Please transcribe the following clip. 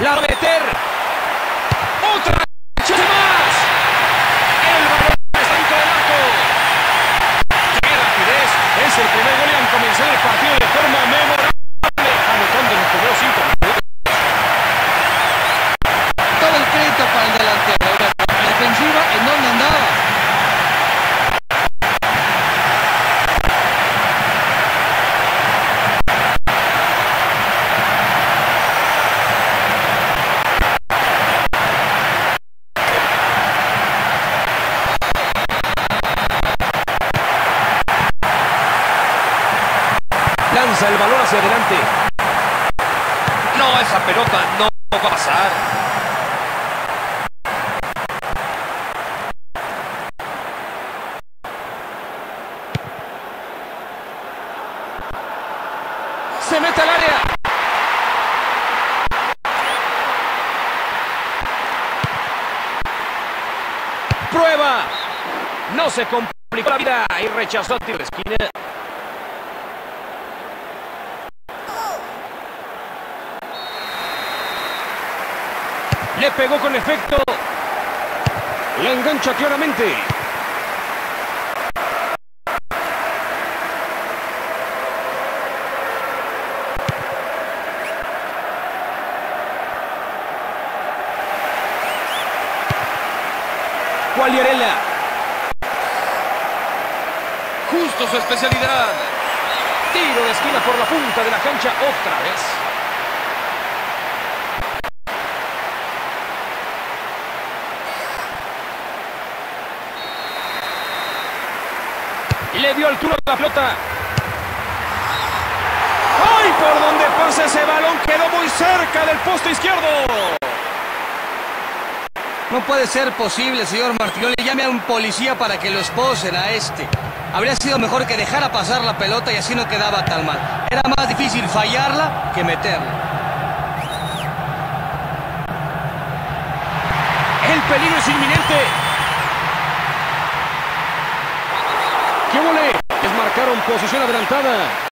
La va a meter. Otra chance más. El balón está dentro del arco. Qué rapidez. Es el primer gol y han comenzado el partido de forma memorable, anotando en los primeros 5 minutos. Todo el crédito para el delantero. La defensiva en donde andaba. Lanza el balón hacia adelante. No, esa pelota no va a pasar. Se mete al área. Prueba. No se complicó la vida y rechazó a tiro de esquina. Le pegó con efecto. La engancha claramente. Quagliariello. Justo su especialidad. Tiro de esquina por la punta de la cancha otra vez. Le dio altura a la pelota. ¡Ay! Por donde pasa ese balón quedó muy cerca del poste izquierdo. No puede ser posible, señor Martinoli. Llame a un policía para que lo esposen a este. Habría sido mejor que dejara pasar la pelota y así no quedaba tan mal. Era más difícil fallarla que meterla. El peligro es inminente. Posición adelantada.